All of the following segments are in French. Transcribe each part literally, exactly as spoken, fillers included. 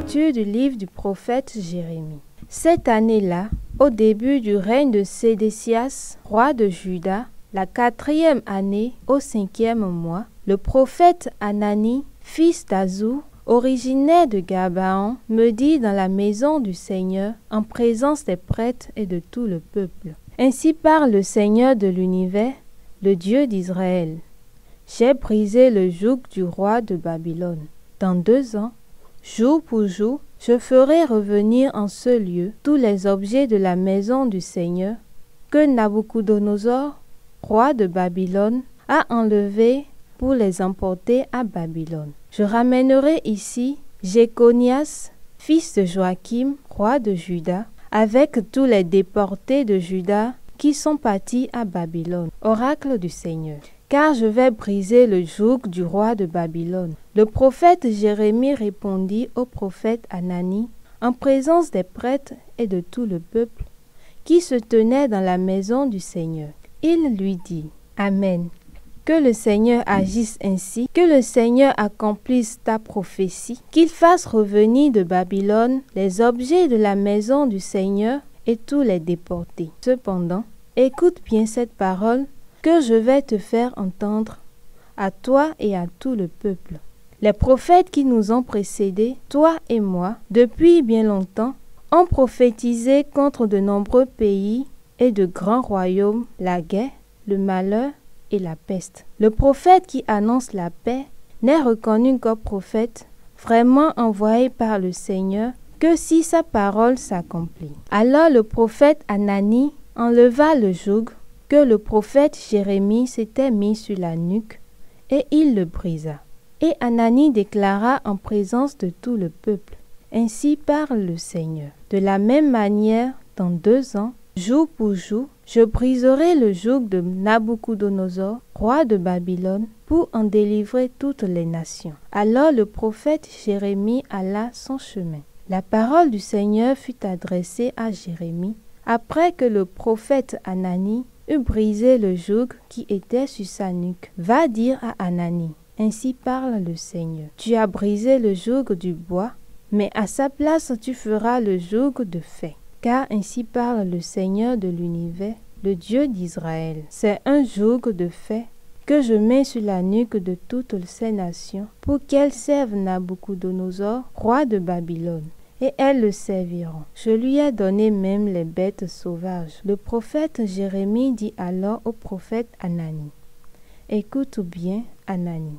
Lecture du livre du prophète Jérémie. Cette année-là, au début du règne de Sédécias, roi de Juda, la quatrième année, au cinquième mois, le prophète Anani, fils d'Azou, originaire de Gabaon, me dit dans la maison du Seigneur, en présence des prêtres et de tout le peuple. Ainsi parle le Seigneur de l'univers, le Dieu d'Israël. J'ai brisé le joug du roi de Babylone. Dans deux ans, jour pour jour, je ferai revenir en ce lieu tous les objets de la maison du Seigneur que Nabuchodonosor, roi de Babylone, a enlevés pour les emporter à Babylone. Je ramènerai ici Jéconias, fils de Joachim, roi de Juda, avec tous les déportés de Juda qui sont partis à Babylone. Oracle du Seigneur. Car je vais briser le joug du roi de Babylone. Le prophète Jérémie répondit au prophète Ananie, en présence des prêtres et de tout le peuple, qui se tenait dans la maison du Seigneur. Il lui dit, Amen. Que le Seigneur agisse ainsi, que le Seigneur accomplisse ta prophétie, qu'il fasse revenir de Babylone les objets de la maison du Seigneur et tous les déportés. Cependant, écoute bien cette parole que je vais te faire entendre à toi et à tout le peuple. Les prophètes qui nous ont précédés, toi et moi, depuis bien longtemps, ont prophétisé contre de nombreux pays et de grands royaumes, la guerre, le malheur et la peste. Le prophète qui annonce la paix n'est reconnu qu'au prophète vraiment envoyé par le Seigneur que si sa parole s'accomplit. Alors le prophète Anani enleva le joug que le prophète Jérémie s'était mis sur la nuque, et il le brisa. Et Anani déclara en présence de tout le peuple, ainsi parle le Seigneur. De la même manière, dans deux ans, jour pour jour, je briserai le joug de Nabuchodonosor, roi de Babylone, pour en délivrer toutes les nations. Alors le prophète Jérémie alla son chemin. La parole du Seigneur fut adressée à Jérémie, après que le prophète Anani eut brisé le joug qui était sur sa nuque. Va dire à Anani, ainsi parle le Seigneur. Tu as brisé le joug du bois, mais à sa place tu feras le joug de fer. Car ainsi parle le Seigneur de l'univers, le Dieu d'Israël. C'est un joug de fer que je mets sur la nuque de toutes ces nations, pour qu'elles servent Nabuchodonosor, roi de Babylone. Et elles le serviront. Je lui ai donné même les bêtes sauvages. Le prophète Jérémie dit alors au prophète Anani, écoute bien, Anani,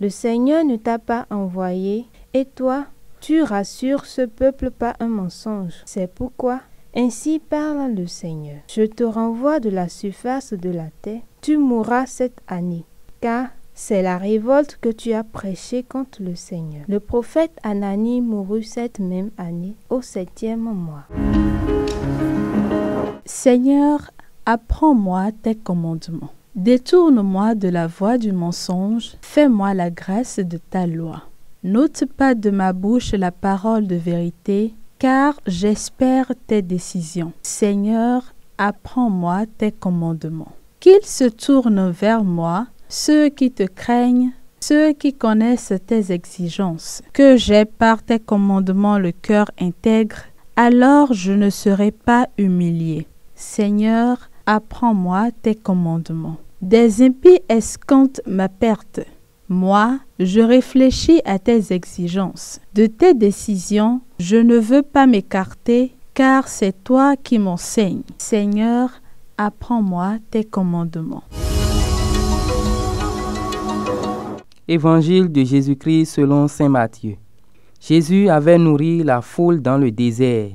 le Seigneur ne t'a pas envoyé, et toi, tu rassures ce peuple par un mensonge. C'est pourquoi, ainsi parle le Seigneur, je te renvoie de la surface de la terre, tu mourras cette année, car c'est la révolte que tu as prêchée contre le Seigneur. Le prophète Anani mourut cette même année, au septième mois. Seigneur, apprends-moi tes commandements. Détourne-moi de la voie du mensonge. Fais-moi la grâce de ta loi. N'ôte pas de ma bouche la parole de vérité, car j'espère tes décisions. Seigneur, apprends-moi tes commandements. Qu'ils se tournent vers moi, ceux qui te craignent, ceux qui connaissent tes exigences, que j'aie par tes commandements le cœur intègre, alors je ne serai pas humilié. Seigneur, apprends-moi tes commandements. Des impies escomptent ma perte. Moi, je réfléchis à tes exigences. De tes décisions, je ne veux pas m'écarter, car c'est toi qui m'enseignes. Seigneur, apprends-moi tes commandements. Évangile de Jésus-Christ selon saint Matthieu. Jésus avait nourri la foule dans le désert.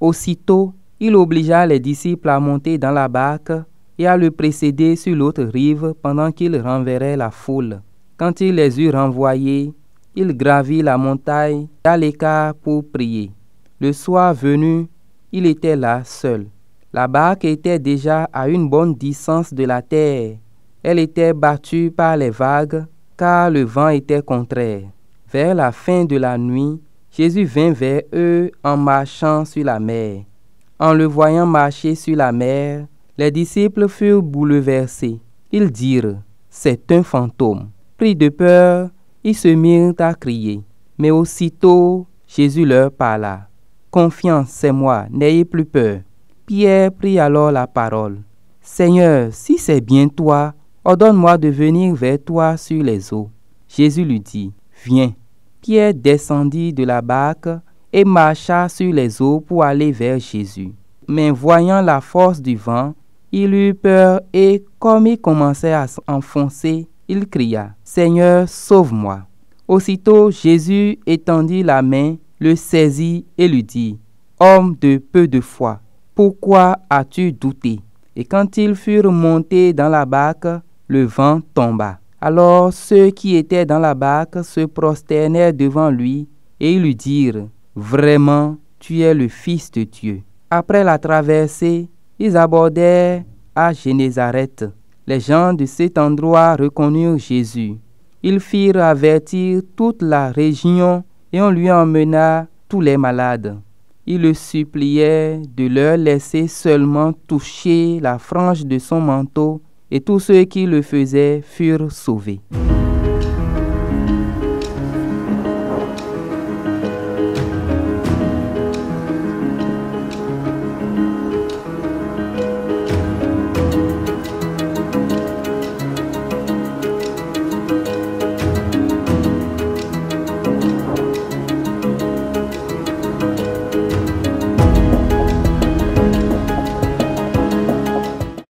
Aussitôt, il obligea les disciples à monter dans la barque et à le précéder sur l'autre rive pendant qu'il renverrait la foule. Quand il les eut renvoyés, il gravit la montagne à l'écart pour prier. Le soir venu, il était là seul. La barque était déjà à une bonne distance de la terre. Elle était battue par les vagues, car le vent était contraire. Vers la fin de la nuit, Jésus vint vers eux en marchant sur la mer. En le voyant marcher sur la mer, les disciples furent bouleversés. Ils dirent, « C'est un fantôme ». Pris de peur, ils se mirent à crier. Mais aussitôt, Jésus leur parla. « Confiance, c'est moi, n'ayez plus peur. » Pierre prit alors la parole. « Seigneur, si c'est bien toi, ordonne-moi de venir vers toi sur les eaux. » Jésus lui dit, « Viens. » Pierre descendit de la barque et marcha sur les eaux pour aller vers Jésus. Mais voyant la force du vent, il eut peur et, comme il commençait à s'enfoncer, il cria, « Seigneur, sauve-moi » » Aussitôt, Jésus étendit la main, le saisit et lui dit, « Homme de peu de foi, pourquoi as-tu douté ?» Et quand ils furent montés dans la barque, le vent tomba. Alors ceux qui étaient dans la barque se prosternèrent devant lui et ils lui dirent, « Vraiment, tu es le Fils de Dieu » Après la traversée, ils abordèrent à Génésareth. Les gens de cet endroit reconnurent Jésus. Ils firent avertir toute la région et on lui emmena tous les malades. Ils le suppliaient de leur laisser seulement toucher la frange de son manteau et tous ceux qui le faisaient furent sauvés.